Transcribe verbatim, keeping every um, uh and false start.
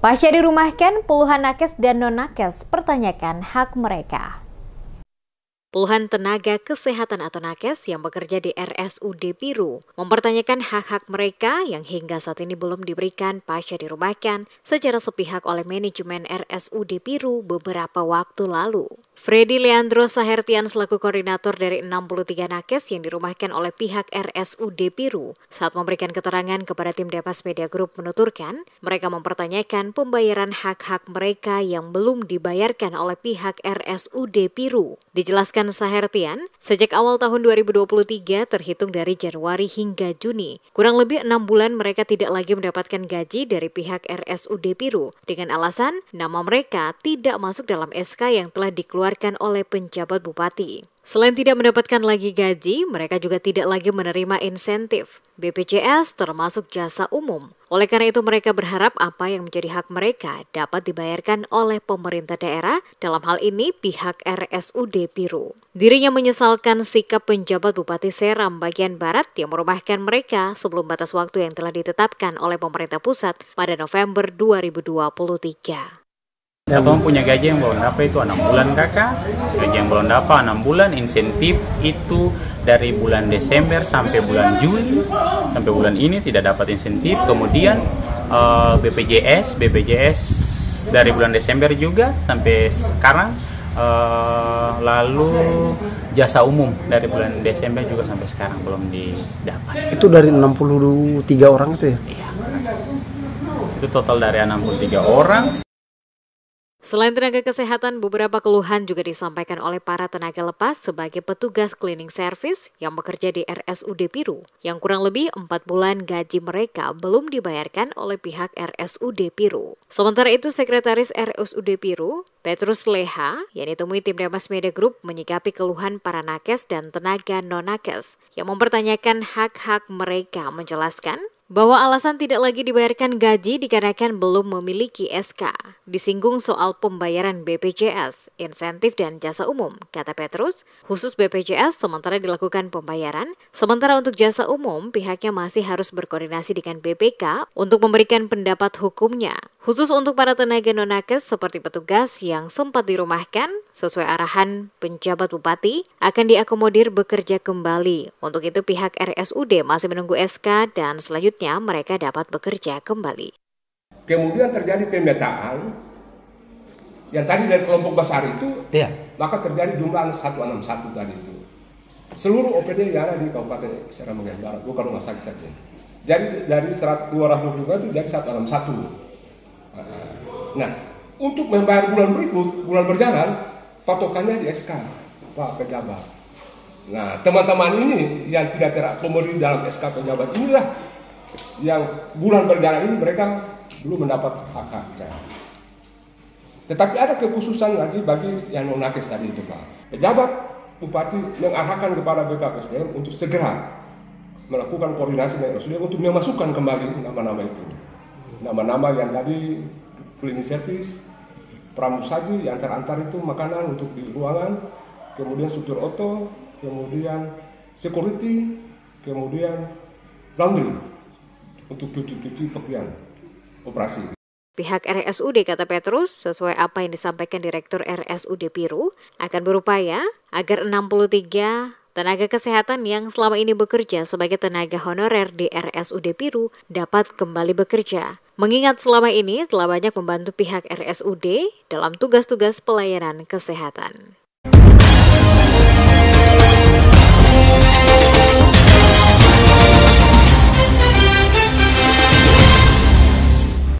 Pasca dirumahkan, puluhan nakes dan non-nakes pertanyakan hak mereka. Puluhan tenaga kesehatan atau nakes yang bekerja di R S U D Piru mempertanyakan hak-hak mereka yang hingga saat ini belum diberikan pasca dirumahkan secara sepihak oleh manajemen R S U D Piru beberapa waktu lalu. Freddy Leandro Sahertian selaku koordinator dari enam puluh tiga nakes yang dirumahkan oleh pihak R S U D Piru saat memberikan keterangan kepada tim Depas Media Group menuturkan, mereka mempertanyakan pembayaran hak-hak mereka yang belum dibayarkan oleh pihak R S U D Piru. Dijelaskan Sahertian, sejak awal tahun dua ribu dua puluh tiga terhitung dari Januari hingga Juni, kurang lebih enam bulan mereka tidak lagi mendapatkan gaji dari pihak R S U D Piru dengan alasan nama mereka tidak masuk dalam S K yang telah dikeluarkan oleh penjabat bupati. Selain tidak mendapatkan lagi gaji, mereka juga tidak lagi menerima insentif B P J S termasuk jasa umum. Oleh karena itu mereka berharap apa yang menjadi hak mereka dapat dibayarkan oleh pemerintah daerah, dalam hal ini pihak R S U D Piru. Dirinya menyesalkan sikap penjabat Bupati Seram Bagian Barat yang merumahkan mereka sebelum batas waktu yang telah ditetapkan oleh pemerintah pusat pada November dua ribu dua puluh tiga. Abang punya gaji yang belum dapat itu enam bulan kakak, gaji yang belum dapat enam bulan, insentif itu dari bulan Desember sampai bulan Juli, sampai bulan ini tidak dapat insentif. Kemudian uh, B P J S, B P J S dari bulan Desember juga sampai sekarang, uh, lalu jasa umum dari bulan Desember juga sampai sekarang belum didapat. Itu dari enam puluh tiga orang itu ya? Iya, itu total dari enam puluh tiga orang. Selain tenaga kesehatan, beberapa keluhan juga disampaikan oleh para tenaga lepas sebagai petugas cleaning service yang bekerja di R S U D Piru, yang kurang lebih empat bulan gaji mereka belum dibayarkan oleh pihak R S U D Piru. Sementara itu, Sekretaris R S U D Piru, Petrus Leha, yang ditemui tim Depas Media Group menyikapi keluhan para nakes dan tenaga non-nakes yang mempertanyakan hak-hak mereka, menjelaskan bahwa alasan tidak lagi dibayarkan gaji dikarenakan belum memiliki S K. Disinggung soal pembayaran B P J S, insentif dan jasa umum, kata Petrus, khusus B P J S sementara dilakukan pembayaran, sementara untuk jasa umum pihaknya masih harus berkoordinasi dengan B P K untuk memberikan pendapat hukumnya. Khusus untuk para tenaga non-nakes seperti petugas yang sempat dirumahkan, sesuai arahan penjabat bupati, akan diakomodir bekerja kembali. Untuk itu pihak R S U D masih menunggu S K dan selanjutnya mereka dapat bekerja kembali. Kemudian terjadi pemetaan yang tadi dari kelompok besar itu, ya. Maka terjadi jumlah seratus enam puluh satu tadi itu. Seluruh O P D yang ada di Kabupaten Seram Bagian Barat, bukan rumah sakit saja. Jadi dari dua ratus dua puluh lima itu jadi seratus enam puluh satu. Nah, untuk membayar bulan berikut, bulan berjalan, patokannya di S K, Pak Pejabat. Nah, teman-teman ini yang tidak terakomodir dalam S K Pejabat inilah yang bulan berjalan ini mereka belum mendapat hak-haknya. Tetapi ada kekhususan lagi bagi yang non-nakes tadi itu, Pak. Pejabat Bupati mengarahkan kepada B K P S D M untuk segera melakukan koordinasi dengan R S U D untuk memasukkan kembali nama-nama itu. Nama-nama yang tadi cleaning service, pramusaji yang terantar itu makanan untuk di ruangan, kemudian supir oto, kemudian security, kemudian laundry. Untuk cuci-cuci pakaian operasi. Pihak R S U D, kata Petrus, sesuai apa yang disampaikan Direktur R S U D Piru, akan berupaya agar enam puluh tiga tenaga kesehatan yang selama ini bekerja sebagai tenaga honorer di R S U D Piru dapat kembali bekerja. Mengingat selama ini telah banyak membantu pihak R S U D dalam tugas-tugas pelayanan kesehatan.